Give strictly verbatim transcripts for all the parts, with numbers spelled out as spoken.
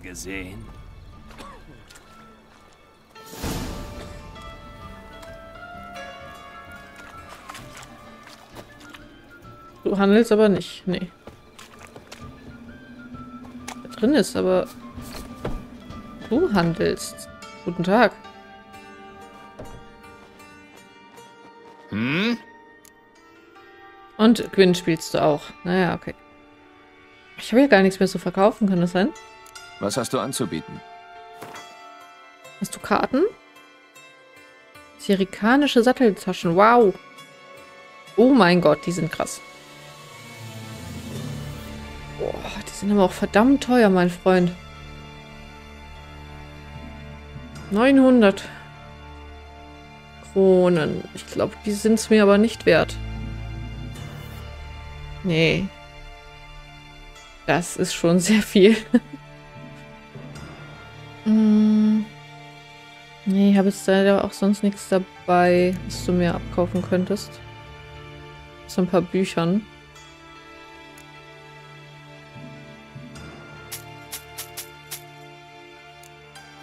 schon gesehen? Du handelst aber nicht, nee. Da drin ist, aber du handelst. Guten Tag. Hm? Und Quinn spielst du auch. Naja, okay. Ich habe ja gar nichts mehr zu verkaufen, kann das sein? Was hast du anzubieten? Hast du Karten? Syrianische Satteltaschen, wow. Oh mein Gott, die sind krass. Boah, die sind aber auch verdammt teuer, mein Freund. neunhundert Kronen. Ich glaube, die sind es mir aber nicht wert. Nee. Das ist schon sehr viel. mm. Nee, ich habe jetzt leider auch sonst nichts dabei, was du mir abkaufen könntest. So ein paar Büchern.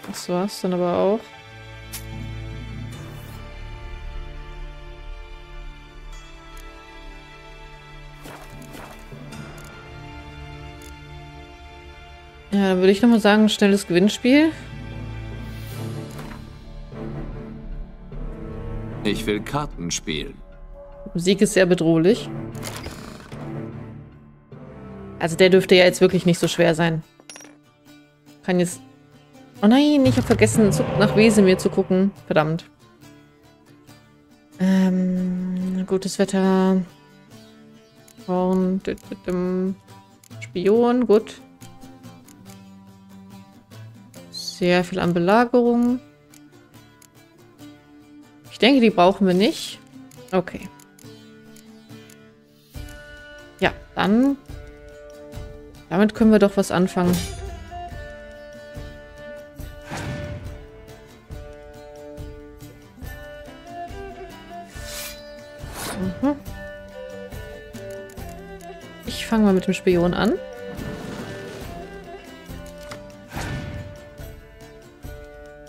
Das war's dann aber auch. Ja, dann würde ich nochmal sagen, schnelles Gewinnspiel. Ich will Karten spielen. Sieg ist sehr bedrohlich. Also der dürfte ja jetzt wirklich nicht so schwer sein. Kann jetzt... Oh nein, ich habe vergessen, nach Wesemir zu gucken. Verdammt. Ähm, gutes Wetter. Und Spion, gut. Sehr viel an Belagerung. Ich denke, die brauchen wir nicht. Okay. Ja, dann... Damit können wir doch was anfangen. Mhm. Ich fange mal mit dem Spion an.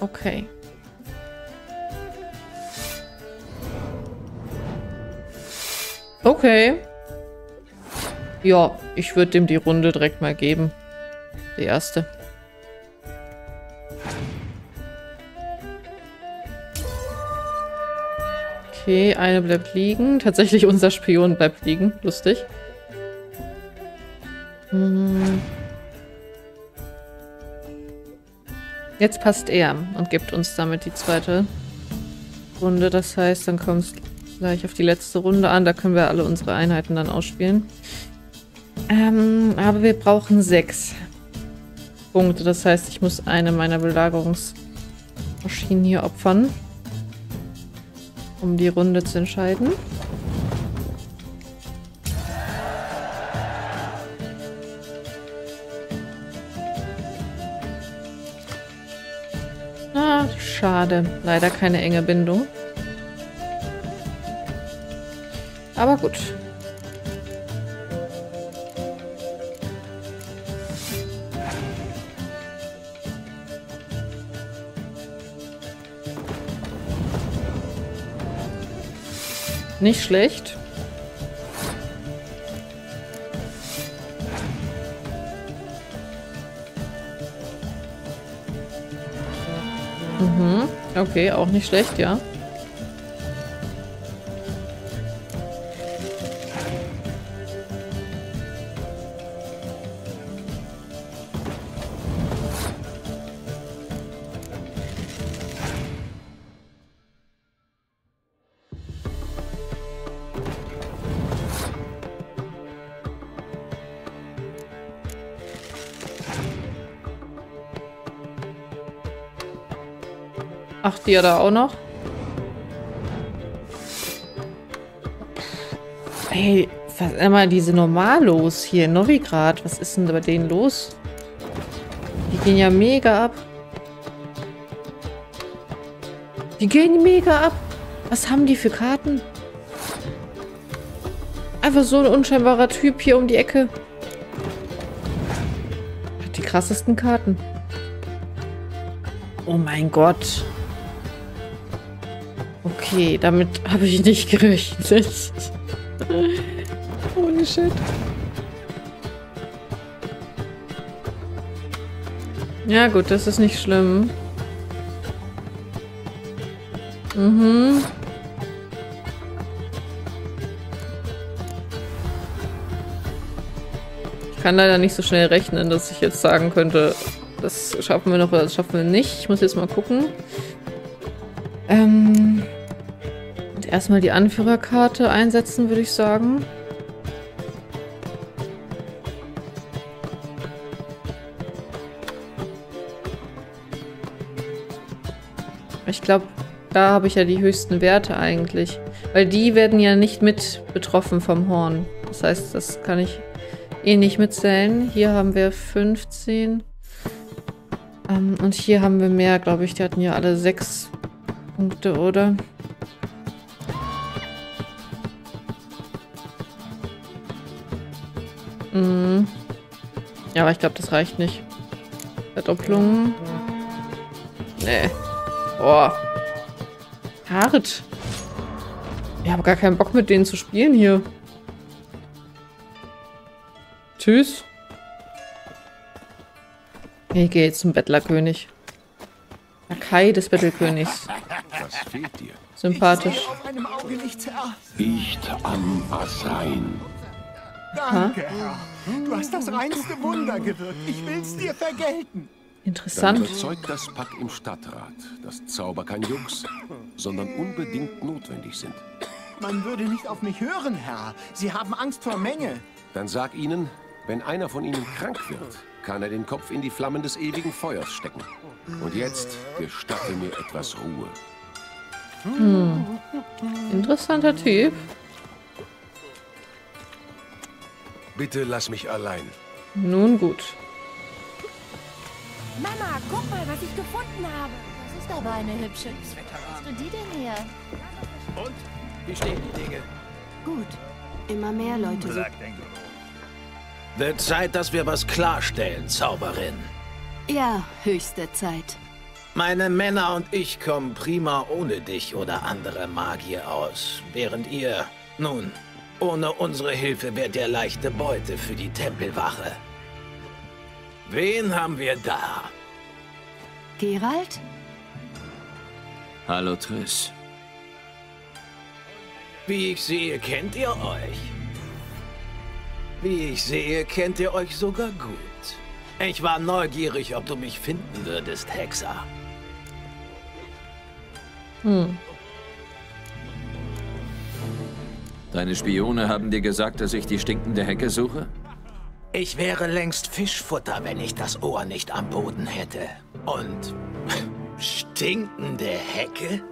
Okay. Okay. Ja, ich würde dem die Runde direkt mal geben. Die erste. Okay, eine bleibt liegen. Tatsächlich unser Spion bleibt liegen. Lustig. Hm. Jetzt passt er und gibt uns damit die zweite Runde. Das heißt, dann kommt es gleich auf die letzte Runde an. Da können wir alle unsere Einheiten dann ausspielen. Ähm, aber wir brauchen sechs Punkte. Das heißt, ich muss eine meiner Belagerungsmaschinen hier opfern, um die Runde zu entscheiden. Schade. Leider keine enge Bindung. Aber gut. Nicht schlecht. Okay, auch nicht schlecht, ja. Ach, die ja da auch noch. Hey, was immer diese Normalos hier in Novigrad. Was ist denn bei denen los? Die gehen ja mega ab. Die gehen mega ab. Was haben die für Karten? Einfach so ein unscheinbarer Typ hier um die Ecke. Hat die krassesten Karten. Oh mein Gott. Okay, damit habe ich nicht gerechnet. Holy shit. Ja gut, das ist nicht schlimm. Mhm. Ich kann leider nicht so schnell rechnen, dass ich jetzt sagen könnte, das schaffen wir noch oder das schaffen wir nicht. Ich muss jetzt mal gucken. Ähm, erstmal die Anführerkarte einsetzen, würde ich sagen. Ich glaube, da habe ich ja die höchsten Werte eigentlich. Weil die werden ja nicht mit betroffen vom Horn. Das heißt, das kann ich eh nicht mitzählen. Hier haben wir fünfzehn. Ähm, und hier haben wir mehr, glaube ich. Die hatten ja alle sechs Punkte, oder? Mhm. Ja, aber ich glaube, das reicht nicht. Verdopplung. Nee. Boah. Hart. Ich habe gar keinen Bock, mit denen zu spielen hier. Tschüss. Ich gehe jetzt zum Bettlerkönig. Lakai des Bettelkönigs. Was fehlt dir? Sympathisch. Nicht am Assein. Danke, Herr. Du hast das reinste Wunder gewirkt. Ich will's dir vergelten. Interessant. Dann überzeugt das Pack im Stadtrat, dass Zauber kein Jux, sondern unbedingt notwendig sind. Man würde nicht auf mich hören, Herr. Sie haben Angst vor Menge. Dann sag ihnen, wenn einer von ihnen krank wird, kann er den Kopf in die Flammen des ewigen Feuers stecken. Und jetzt gestatte mir etwas Ruhe. Hm. Interessanter Typ. Bitte lass mich allein. Nun gut. Mama, guck mal, was ich gefunden habe. Das ist aber eine hübsche. Hast du die denn her? Und? Wie stehen die Dinge? Gut. Immer mehr Leute sind... Wird Zeit, dass wir was klarstellen, Zauberin. Ja, höchste Zeit. Meine Männer und ich kommen prima ohne dich oder andere Magier aus. Während ihr... Nun, ohne unsere Hilfe wärt ihr leichte Beute für die Tempelwache. Wen haben wir da? Geralt? Hallo, Triss. Wie ich sehe, kennt ihr euch. Wie ich sehe, kennt ihr euch sogar gut. Ich war neugierig, ob du mich finden würdest, Hexer. Hm. Deine Spione haben dir gesagt, dass ich die stinkende Hecke suche? Ich wäre längst Fischfutter, wenn ich das Ohr nicht am Boden hätte. Und stinkende Hecke?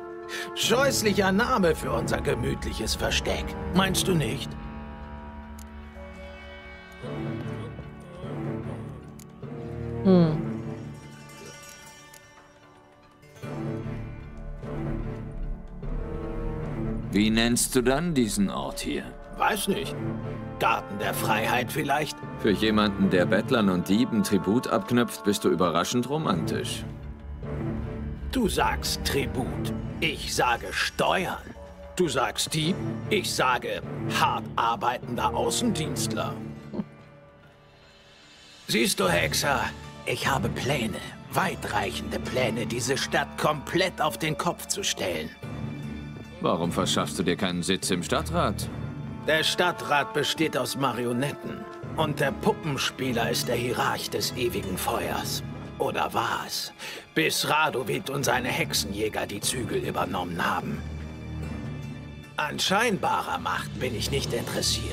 Scheußlicher Name für unser gemütliches Versteck. Meinst du nicht? Hm. Wie nennst du dann diesen Ort hier? Weiß nicht. Garten der Freiheit vielleicht? Für jemanden, der Bettlern und Dieben Tribut abknüpft, bist du überraschend romantisch. Du sagst Tribut, ich sage Steuern. Du sagst Dieb, ich sage hart arbeitender Außendienstler. Siehst du, Hexer, ich habe Pläne, weitreichende Pläne, diese Stadt komplett auf den Kopf zu stellen. Warum verschaffst du dir keinen Sitz im Stadtrat? Der Stadtrat besteht aus Marionetten. Und der Puppenspieler ist der Hierarch des ewigen Feuers. Oder war's? Bis Radovid und seine Hexenjäger die Zügel übernommen haben. An scheinbarer Macht bin ich nicht interessiert.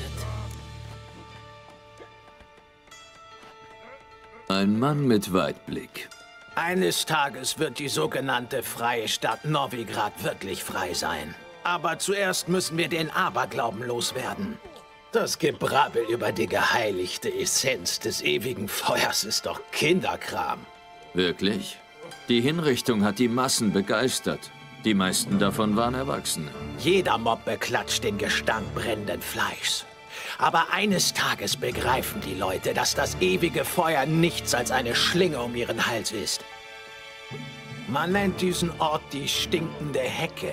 Ein Mann mit Weitblick. Eines Tages wird die sogenannte freie Stadt Novigrad wirklich frei sein. Aber zuerst müssen wir den Aberglauben loswerden. Das Gebrabbel über die geheiligte Essenz des ewigen Feuers ist doch Kinderkram. Wirklich? Die Hinrichtung hat die Massen begeistert. Die meisten davon waren Erwachsene. Jeder Mob beklatscht den Gestank brennenden Fleischs. Aber eines Tages begreifen die Leute, dass das ewige Feuer nichts als eine Schlinge um ihren Hals ist. Man nennt diesen Ort die stinkende Hecke.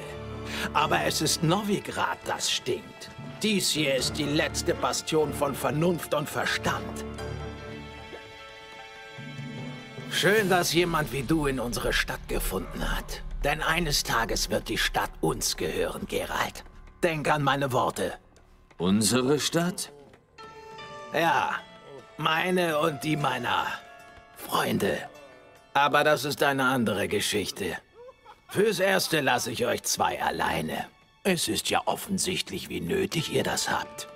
Aber es ist Novigrad, das stinkt. Dies hier ist die letzte Bastion von Vernunft und Verstand. Schön, dass jemand wie du in unsere Stadt gefunden hat. Denn eines Tages wird die Stadt uns gehören, Geralt. Denk an meine Worte. Unsere Stadt? Ja, meine und die meiner Freunde. Aber das ist eine andere Geschichte. Fürs Erste lasse ich euch zwei alleine. Es ist ja offensichtlich, wie nötig ihr das habt.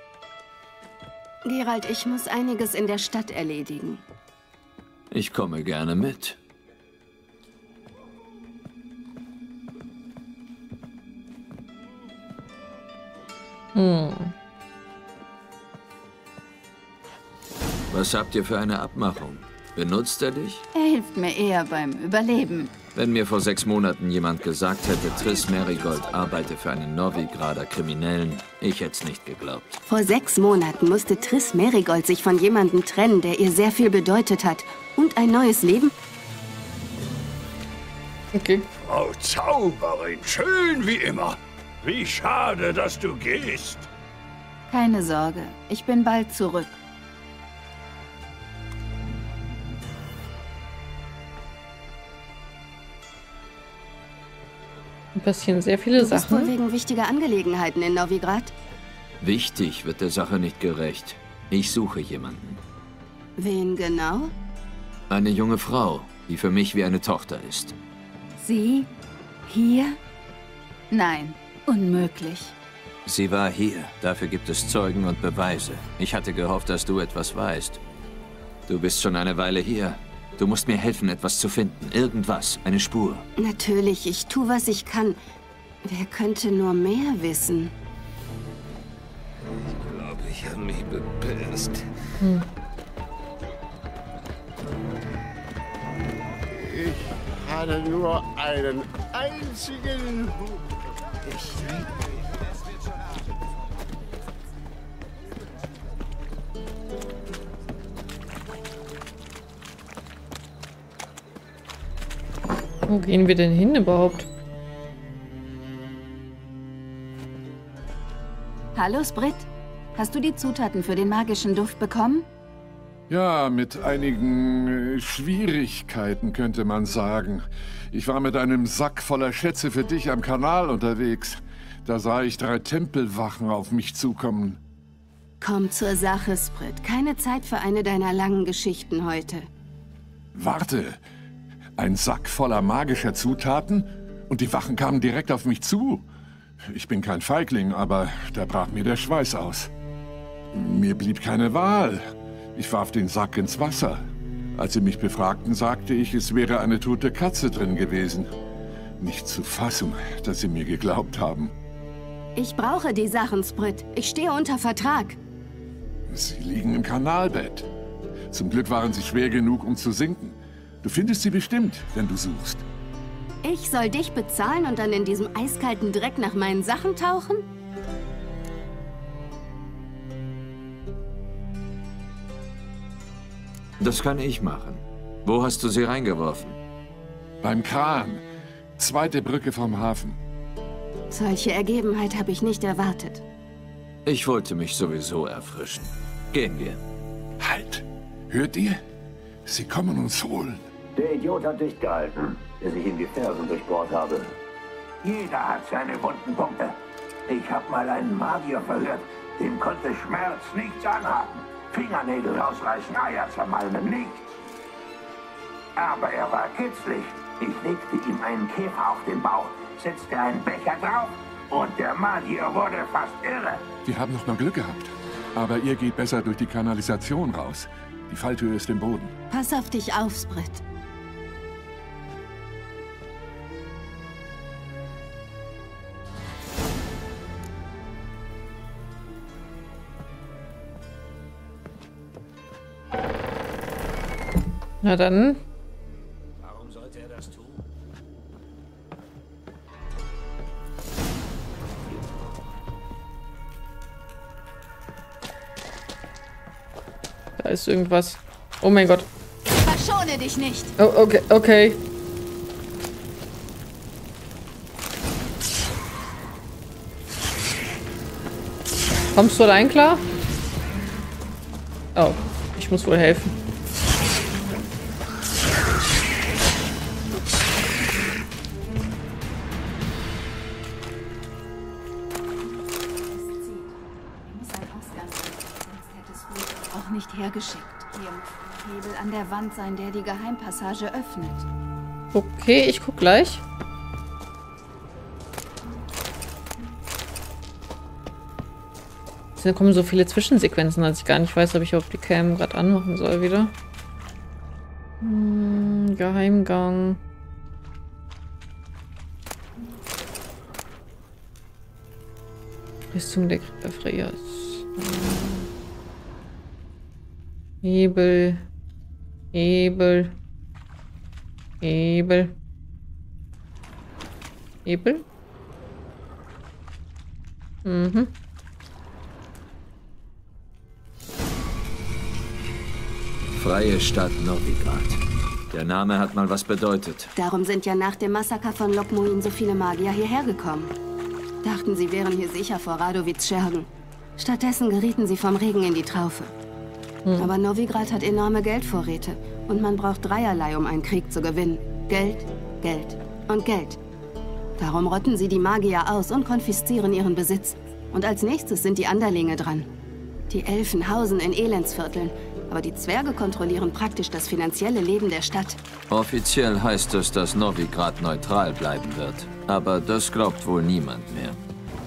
Geralt, ich muss einiges in der Stadt erledigen. Ich komme gerne mit. Hm. Was habt ihr für eine Abmachung? Benutzt er dich? Er hilft mir eher beim Überleben. Wenn mir vor sechs Monaten jemand gesagt hätte, Triss Merigold arbeite für einen Novigrader Kriminellen, ich hätte es nicht geglaubt. Vor sechs Monaten musste Triss Merigold sich von jemandem trennen, der ihr sehr viel bedeutet hat. Und ein neues Leben? Okay. Frau Zauberin, schön wie immer. Wie schade, dass du gehst. Keine Sorge, ich bin bald zurück. Passieren sehr viele du bist Sachen. Nur wegen wichtiger Angelegenheiten in Novigrad? Wichtig wird der Sache nicht gerecht. Ich suche jemanden. Wen genau? Eine junge Frau, die für mich wie eine Tochter ist. Sie? Hier? Nein. Unmöglich. Sie war hier. Dafür gibt es Zeugen und Beweise. Ich hatte gehofft, dass du etwas weißt. Du bist schon eine Weile hier. Du musst mir helfen, etwas zu finden. Irgendwas. Eine Spur. Natürlich. Ich tue, was ich kann. Wer könnte nur mehr wissen? Ich glaube, ich habe mich bepisst. Hm. Ich hatte nur einen einzigen Hut. Wo gehen wir denn hin überhaupt? Hallo, Sprit. Hast du die Zutaten für den magischen Duft bekommen? Ja, mit einigen Schwierigkeiten könnte man sagen. Ich war mit einem Sack voller Schätze für dich am Kanal unterwegs. Da sah ich drei Tempelwachen auf mich zukommen. Komm zur Sache, Sprit. Keine Zeit für eine deiner langen Geschichten heute. Warte. Ein Sack voller magischer Zutaten? Und die Wachen kamen direkt auf mich zu. Ich bin kein Feigling, aber da brach mir der Schweiß aus. Mir blieb keine Wahl. Ich warf den Sack ins Wasser. Als sie mich befragten, sagte ich, es wäre eine tote Katze drin gewesen. Nicht zu fassen, dass sie mir geglaubt haben. Ich brauche die Sachen, Sprit. Ich stehe unter Vertrag. Sie liegen im Kanalbett. Zum Glück waren sie schwer genug, um zu sinken. Du findest sie bestimmt, wenn du suchst. Ich soll dich bezahlen und dann in diesem eiskalten Dreck nach meinen Sachen tauchen? Das kann ich machen. Wo hast du sie reingeworfen? Beim Kran. Zweite Brücke vom Hafen. Solche Ergebenheit habe ich nicht erwartet. Ich wollte mich sowieso erfrischen. Gehen wir. Halt! Hört ihr? Sie kommen uns holen. Der Idiot hat dicht gehalten, der sich in die Fersen durchbohrt habe. Jeder hat seine wunden Punkte. Ich habe mal einen Magier verhört. Dem konnte Schmerz nichts anhaben. Fingernägel ausreißen, Eier zermalmen, nichts. Aber er war kitzlig. Ich legte ihm einen Käfer auf den Bauch, setzte einen Becher drauf und der Magier wurde fast irre. Wir haben noch mal Glück gehabt. Aber ihr geht besser durch die Kanalisation raus. Die Falltür ist im Boden. Pass auf dich auf, Sprit. Na dann. Warum sollte er das tun? Da ist irgendwas. Oh mein Gott. Verschone dich nicht. Oh, okay, okay. Kommst du allein klar? Oh, ich muss wohl helfen. Auch nicht hergeschickt. Hier muss ein Hebel an der Wand sein, der die Geheimpassage öffnet. Okay, ich guck gleich. Da kommen so viele Zwischensequenzen, dass ich gar nicht weiß, ob ich überhaupt die Cam gerade anmachen soll wieder. Hm, Geheimgang. Rüstung der Kriegerfreiers. Hebel. Hebel. Hebel. Hebel? Mhm. Freie Stadt Novigrad. Der Name hat mal was bedeutet. Darum sind ja nach dem Massaker von Lokmuin so viele Magier hierher gekommen. Dachten, sie wären hier sicher vor Radovids Schergen. Stattdessen gerieten sie vom Regen in die Traufe. Hm. Aber Novigrad hat enorme Geldvorräte. Und man braucht dreierlei, um einen Krieg zu gewinnen. Geld, Geld und Geld. Darum rotten sie die Magier aus und konfiszieren ihren Besitz. Und als nächstes sind die Anderlinge dran. Die Elfen hausen in Elendsvierteln. Aber die Zwerge kontrollieren praktisch das finanzielle Leben der Stadt. Offiziell heißt es, dass Novigrad neutral bleiben wird. Aber das glaubt wohl niemand mehr.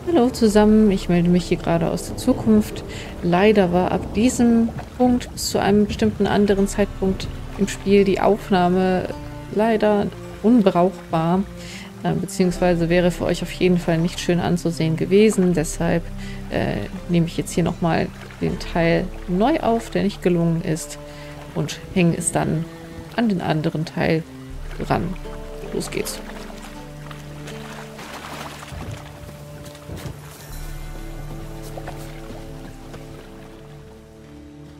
Hallo zusammen, ich melde mich hier gerade aus der Zukunft. Leider war ab diesem Punkt bis zu einem bestimmten anderen Zeitpunkt im Spiel die Aufnahme leider unbrauchbar. Beziehungsweise wäre für euch auf jeden Fall nicht schön anzusehen gewesen. Deshalb äh, nehme ich jetzt hier nochmal den Teil neu auf, der nicht gelungen ist, und hänge es dann an den anderen Teil ran. Los geht's.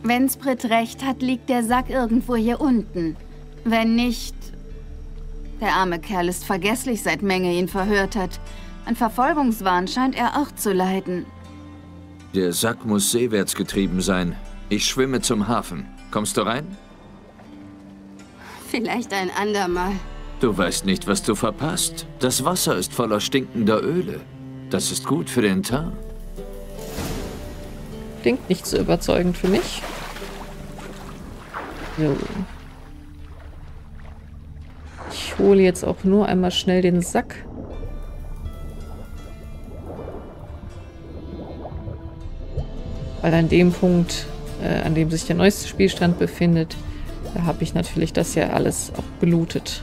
Wenn's Brit recht hat, liegt der Sack irgendwo hier unten. Wenn nicht... Der arme Kerl ist vergesslich, seit Menge ihn verhört hat. An Verfolgungswahn scheint er auch zu leiden. Der Sack muss seewärts getrieben sein. Ich schwimme zum Hafen. Kommst du rein? Vielleicht ein andermal. Du weißt nicht, was du verpasst. Das Wasser ist voller stinkender Öle. Das ist gut für den Tarn. Klingt nicht so überzeugend für mich. So. Ich hole jetzt auch nur einmal schnell den Sack. Weil an dem Punkt, äh, an dem sich der neueste Spielstand befindet, da habe ich natürlich das ja alles auch gelootet.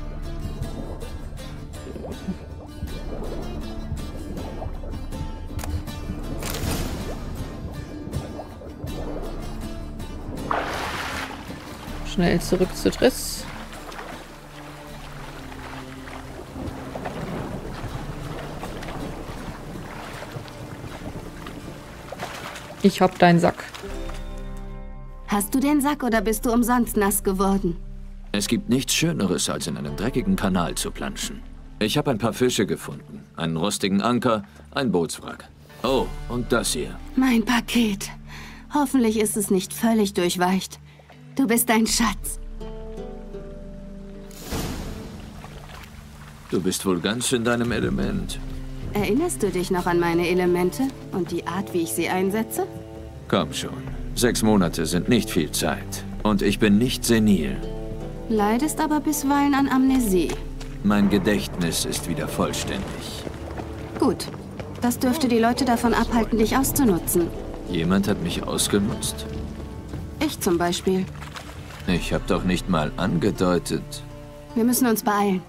Schnell zurück zu Triss. Ich hab deinen Sack. Hast du den Sack oder bist du umsonst nass geworden? Es gibt nichts Schöneres, als in einem dreckigen Kanal zu planschen. Ich habe ein paar Fische gefunden, einen rostigen Anker, ein Bootswrack. Oh, und das hier. Mein Paket. Hoffentlich ist es nicht völlig durchweicht. Du bist ein Schatz. Du bist wohl ganz in deinem Element. Erinnerst du dich noch an meine Elemente und die Art, wie ich sie einsetze? Komm schon. Sechs Monate sind nicht viel Zeit. Und ich bin nicht senil. Leidest aber bisweilen an Amnesie. Mein Gedächtnis ist wieder vollständig. Gut. Das dürfte die Leute davon abhalten, dich auszunutzen. Jemand hat mich ausgenutzt? Ich zum Beispiel. Ich habe doch nicht mal angedeutet. Wir müssen uns beeilen.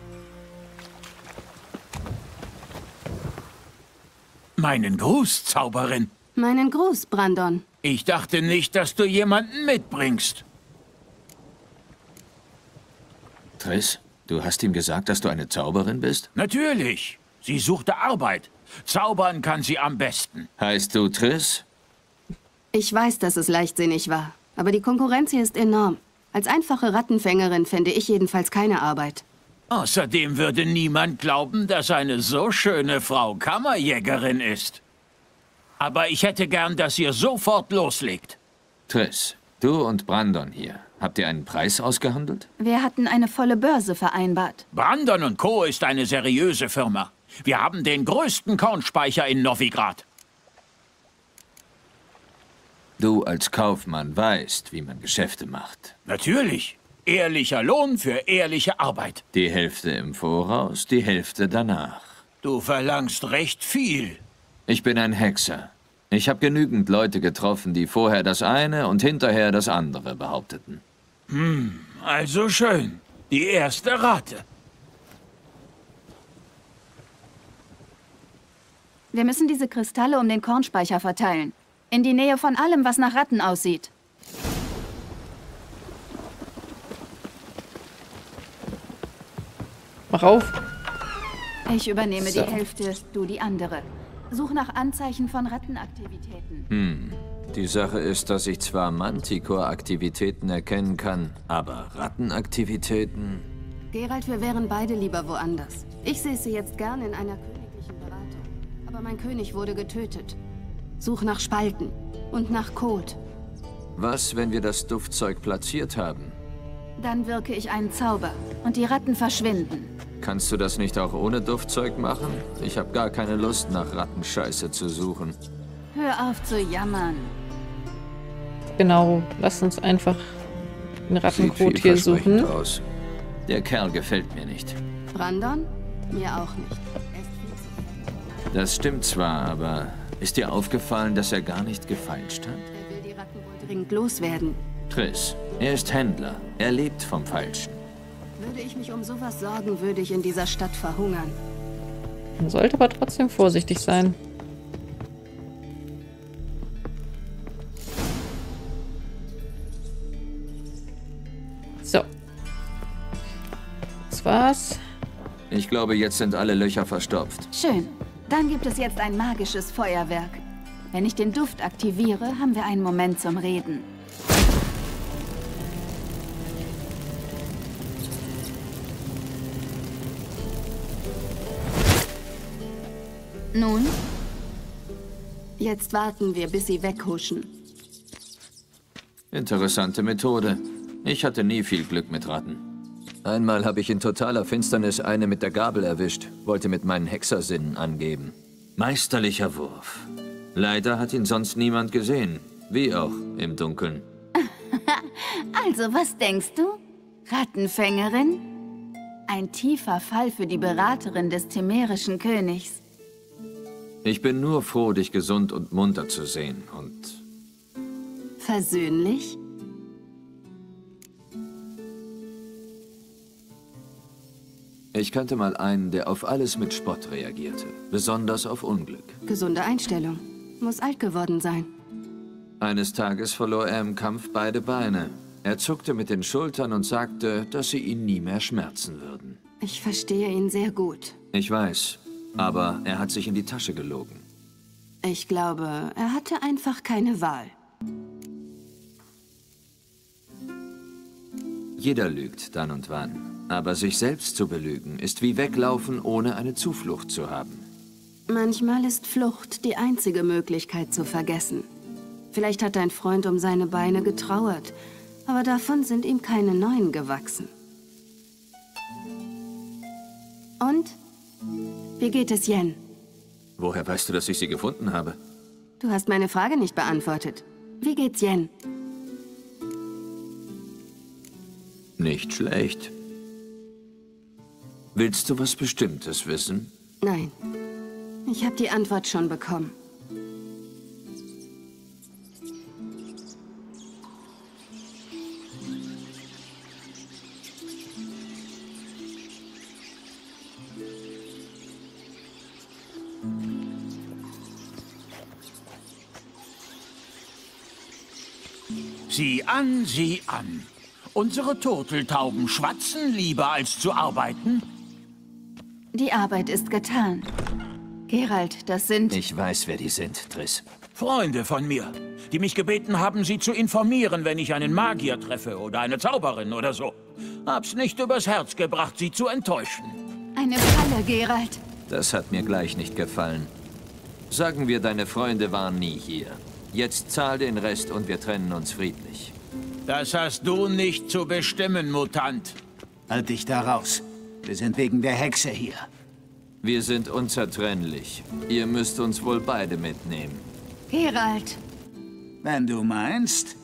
Meinen Gruß, Zauberin. Meinen Gruß, Brandon. Ich dachte nicht, dass du jemanden mitbringst. Triss, du hast ihm gesagt, dass du eine Zauberin bist? Natürlich. Sie suchte Arbeit. Zaubern kann sie am besten. Heißt du Triss? Ich weiß, dass es leichtsinnig war. Aber die Konkurrenz hier ist enorm. Als einfache Rattenfängerin fände ich jedenfalls keine Arbeit. Außerdem würde niemand glauben, dass eine so schöne Frau Kammerjägerin ist. Aber ich hätte gern, dass ihr sofort loslegt. Triss, du und Brandon hier. Habt ihr einen Preis ausgehandelt? Wir hatten eine volle Börse vereinbart. Brandon und Co. ist eine seriöse Firma. Wir haben den größten Kornspeicher in Novigrad. Du als Kaufmann weißt, wie man Geschäfte macht. Natürlich. Ehrlicher Lohn für ehrliche Arbeit. Die Hälfte im Voraus, die Hälfte danach. Du verlangst recht viel. Ich bin ein Hexer. Ich habe genügend Leute getroffen, die vorher das eine und hinterher das andere behaupteten. Hm, also schön. Die erste Rate. Wir müssen diese Kristalle um den Kornspeicher verteilen. In die Nähe von allem, was nach Ratten aussieht. Mach auf. Ich übernehme so die Hälfte, du die andere. Such nach Anzeichen von Rattenaktivitäten. Hm. Die Sache ist, dass ich zwar Manticore-Aktivitäten erkennen kann, aber Rattenaktivitäten... Geralt, wir wären beide lieber woanders. Ich säße jetzt gern in einer königlichen Beratung. Aber mein König wurde getötet. Such nach Spalten und nach Kot. Was, wenn wir das Duftzeug platziert haben? Dann wirke ich einen Zauber und die Ratten verschwinden. Kannst du das nicht auch ohne Duftzeug machen? Ich habe gar keine Lust, nach Rattenscheiße zu suchen. Hör auf zu jammern. Genau, lass uns einfach den Rattenkot hier suchen. Aus. Der Kerl gefällt mir nicht. Brandon? Mir auch nicht. Das stimmt zwar, aber ist dir aufgefallen, dass er gar nicht gefeilscht hat? Er will die Ratten wohl dringend loswerden. Triss, er ist Händler. Er lebt vom Falschen. Würde ich mich um sowas sorgen, würde ich in dieser Stadt verhungern. Man sollte aber trotzdem vorsichtig sein. So. Das war's. Ich glaube, jetzt sind alle Löcher verstopft. Schön. Dann gibt es jetzt ein magisches Feuerwerk. Wenn ich den Duft aktiviere, haben wir einen Moment zum Reden. Nun? Jetzt warten wir, bis sie weghuschen. Interessante Methode. Ich hatte nie viel Glück mit Ratten. Einmal habe ich in totaler Finsternis eine mit der Gabel erwischt, wollte mit meinen Hexersinnen angeben. Meisterlicher Wurf. Leider hat ihn sonst niemand gesehen. Wie auch im Dunkeln. Also, was denkst du? Rattenfängerin? Ein tiefer Fall für die Beraterin des temerischen Königs. Ich bin nur froh, dich gesund und munter zu sehen und... Versöhnlich? Ich kannte mal einen, der auf alles mit Spott reagierte. Besonders auf Unglück. Gesunde Einstellung. Muss alt geworden sein. Eines Tages verlor er im Kampf beide Beine. Er zuckte mit den Schultern und sagte, dass sie ihn nie mehr schmerzen würden. Ich verstehe ihn sehr gut. Ich weiß. Aber er hat sich in die Tasche gelogen. Ich glaube, er hatte einfach keine Wahl. Jeder lügt dann und wann. Aber sich selbst zu belügen, ist wie weglaufen, ohne eine Zuflucht zu haben. Manchmal ist Flucht die einzige Möglichkeit zu vergessen. Vielleicht hat dein Freund um seine Beine getrauert, aber davon sind ihm keine neuen gewachsen. Und? Wie geht es, Jen? Woher weißt du, dass ich sie gefunden habe? Du hast meine Frage nicht beantwortet. Wie geht's, Jen? Nicht schlecht. Willst du was Bestimmtes wissen? Nein. Ich habe die Antwort schon bekommen. Sieh an, sieh an. Unsere Turteltauben schwatzen lieber, als zu arbeiten. Die Arbeit ist getan. Geralt, das sind... Ich weiß, wer die sind, Triss. Freunde von mir, die mich gebeten haben, sie zu informieren, wenn ich einen Magier treffe oder eine Zauberin oder so. Hab's nicht übers Herz gebracht, sie zu enttäuschen. Eine Falle, Geralt. Das hat mir gleich nicht gefallen. Sagen wir, deine Freunde waren nie hier. Jetzt zahl den Rest und wir trennen uns friedlich. Das hast du nicht zu bestimmen, Mutant. Halt dich da raus. Wir sind wegen der Hexe hier. Wir sind unzertrennlich. Ihr müsst uns wohl beide mitnehmen. Geralt. Wenn du meinst.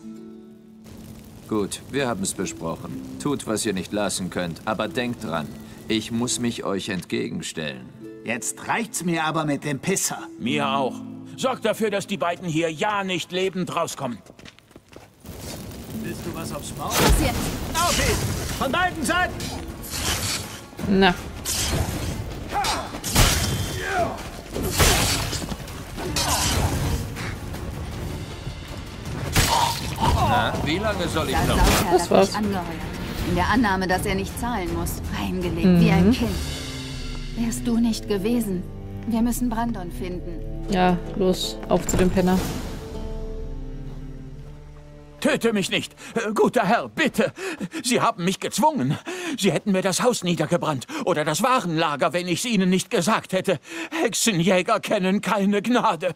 Gut, wir haben es besprochen. Tut, was ihr nicht lassen könnt, aber denkt dran. Ich muss mich euch entgegenstellen. Jetzt reicht's mir aber mit dem Pisser. Mir auch. Sorgt dafür, dass die beiden hier ja nicht lebend rauskommen. Willst du was aufs Maul? Was jetzt? Auf ihn! Von beiden Seiten! Na. Na, wie lange soll ich noch? Das war's. In der Annahme, dass er nicht zahlen muss. Reingelegt mhm. wie ein Kind. Wärst du nicht gewesen. Wir müssen Brandon finden. Ja, los. Auf zu dem Penner. Töte mich nicht. Guter Herr, bitte. Sie haben mich gezwungen. Sie hätten mir das Haus niedergebrannt oder das Warenlager, wenn ich es Ihnen nicht gesagt hätte. Hexenjäger kennen keine Gnade.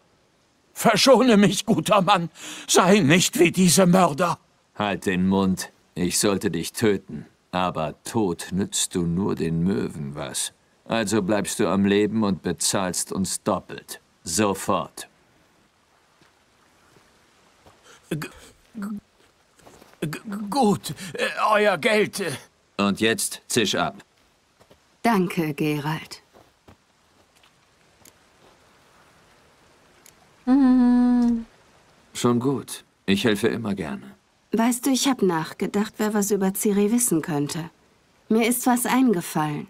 Verschone mich, guter Mann. Sei nicht wie diese Mörder. Halt den Mund. Ich sollte dich töten. Aber tot nützt du nur den Möwen was. Also bleibst du am Leben und bezahlst uns doppelt. Sofort. G G gut, äh, euer Geld. Äh. Und jetzt zisch ab. Danke, Geralt. Mhm. Schon gut. Ich helfe immer gerne. Weißt du, ich habe nachgedacht, wer was über Ciri wissen könnte. Mir ist was eingefallen.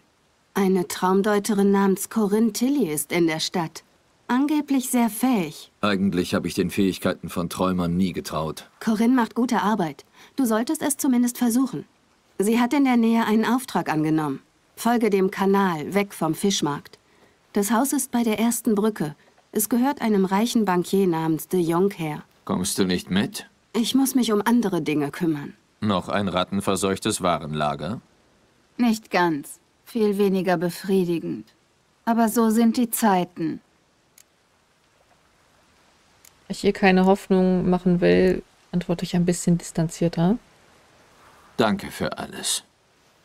Eine Traumdeuterin namens Corinne Tilly ist in der Stadt. Angeblich sehr fähig. Eigentlich habe ich den Fähigkeiten von Träumern nie getraut. Corinne macht gute Arbeit. Du solltest es zumindest versuchen. Sie hat in der Nähe einen Auftrag angenommen. Folge dem Kanal, weg vom Fischmarkt. Das Haus ist bei der ersten Brücke. Es gehört einem reichen Bankier namens De Jong her. Kommst du nicht mit? Ich muss mich um andere Dinge kümmern. Noch ein rattenverseuchtes Warenlager? Nicht ganz. Viel weniger befriedigend. Aber so sind die Zeiten. Weil ich hier keine Hoffnung machen will, antworte ich ein bisschen distanzierter. Danke für alles.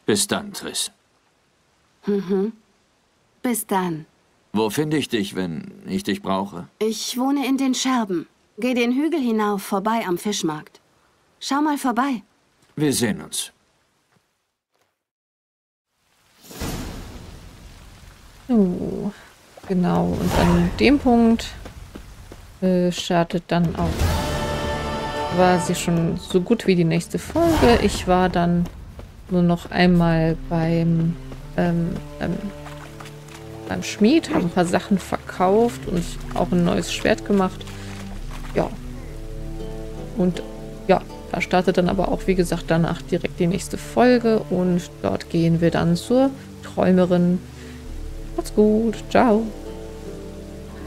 Bis dann, Triss. Mhm. Bis dann. Wo finde ich dich, wenn ich dich brauche? Ich wohne in den Scherben. Geh den Hügel hinauf, vorbei am Fischmarkt. Schau mal vorbei. Wir sehen uns. So, genau. Und an dem Punkt startet dann auch quasi schon so gut wie die nächste Folge. Ich war dann nur noch einmal beim ähm, ähm, beim Schmied, habe ein paar Sachen verkauft und auch ein neues Schwert gemacht. Ja. Und ja, da startet dann aber auch, wie gesagt, danach direkt die nächste Folge und dort gehen wir dann zur Träumerin. Macht's gut, ciao.